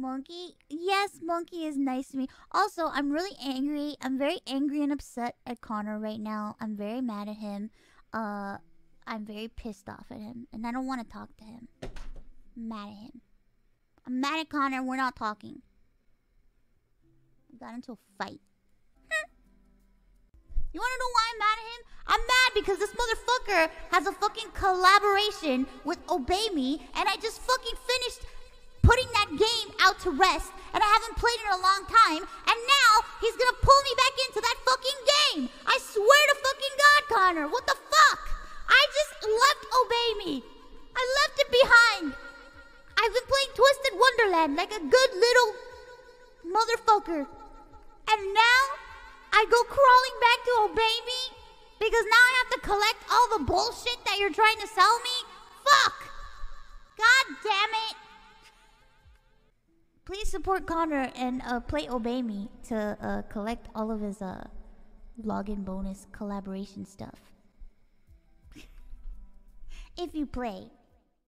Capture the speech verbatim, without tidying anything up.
Monkey? Yes, Monkey is nice to me. Also, I'm really angry. I'm very angry and upset at Connor right now. I'm very mad at him. Uh, I'm very pissed off at him. And I don't want to talk to him. I'm mad at him. I'm mad at Connor. We're not talking. I got into a fight. You want to know why I'm mad at him? I'm mad because this motherfucker has a fucking collaboration with Obey Me, and I just fucking finished putting that game out to rest, and I haven't played it in a long time, and now he's gonna pull me back into that fucking game! I swear to fucking God, Connor! What the fuck? I just left Obey Me! I left it behind! I've been playing Twisted Wonderland like a good little motherfucker, and now I go crawling back to Obey Me because now I have to collect all the bullshit that you're trying to sell me? Fuck! God damn it! Please support Connor and uh, play Obey Me to uh, collect all of his uh, login bonus collaboration stuff. If you play.